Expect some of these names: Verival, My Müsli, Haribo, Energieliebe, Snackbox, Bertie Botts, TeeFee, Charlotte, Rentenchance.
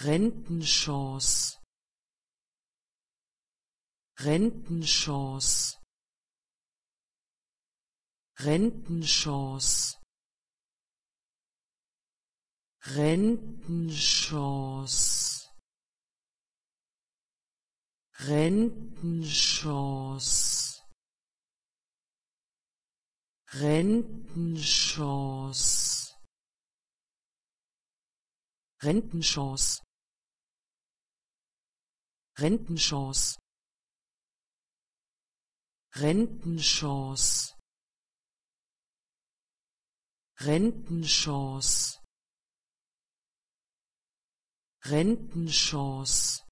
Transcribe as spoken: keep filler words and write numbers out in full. Rentenchance, Rentenchance, Rentenchance, Rentenchance, Rentenchance, Rentenchance, Rentenchance, Rentenchance, Rentenchance, Rentenchance, Rentenchance,